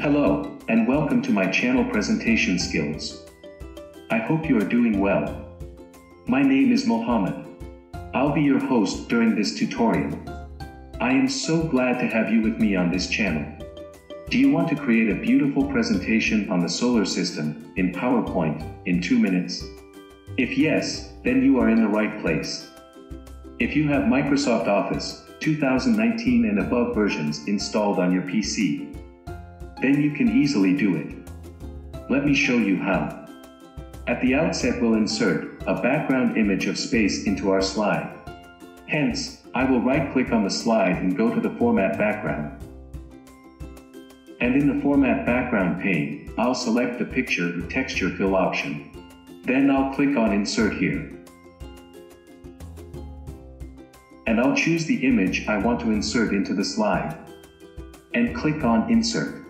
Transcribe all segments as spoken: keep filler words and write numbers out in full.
Hello, and welcome to my channel Presentation Skills. I hope you are doing well. My name is Mohamed. I'll be your host during this tutorial. I am so glad to have you with me on this channel. Do you want to create a beautiful presentation on the solar system in PowerPoint in two minutes? If yes, then you are in the right place. If you have Microsoft Office two thousand nineteen and above versions installed on your P C, then you can easily do it. Let me show you how. At the outset, we'll insert a background image of space into our slide. Hence, I will right-click on the slide and go to the Format Background. And in the Format Background pane, I'll select the Picture and Texture Fill option. Then I'll click on Insert Here. And I'll choose the image I want to insert into the slide. And click on Insert.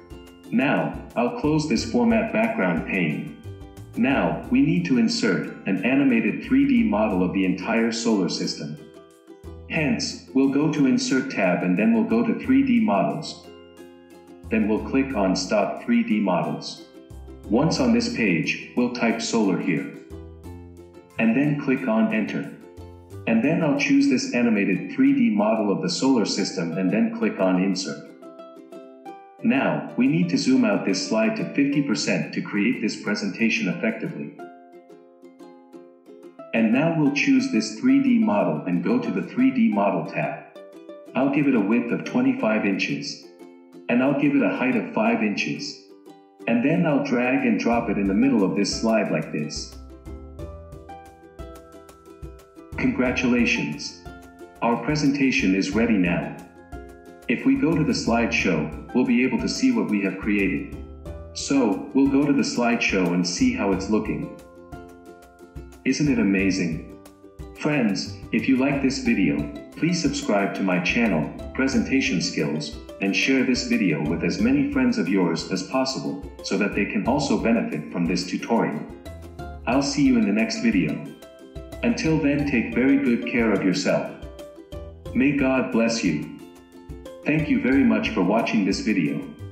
Now, I'll close this Format Background pane. Now, we need to insert an animated three D model of the entire solar system. Hence, we'll go to Insert tab and then we'll go to three D Models. Then we'll click on Stop three D Models. Once on this page, we'll type Solar here. And then click on Enter. And then I'll choose this animated three D model of the solar system and then click on Insert. Now, we need to zoom out this slide to fifty percent to create this presentation effectively. And now we'll choose this three D model and go to the three D model tab. I'll give it a width of twenty-five inches. And I'll give it a height of five inches. And then I'll drag and drop it in the middle of this slide like this. Congratulations! Our presentation is ready now. If we go to the slideshow, we'll be able to see what we have created. So, we'll go to the slideshow and see how it's looking. Isn't it amazing? Friends, if you like this video, please subscribe to my channel, Presentation Skills, and share this video with as many friends of yours as possible, so that they can also benefit from this tutorial. I'll see you in the next video. Until then, take very good care of yourself. May God bless you. Thank you very much for watching this video.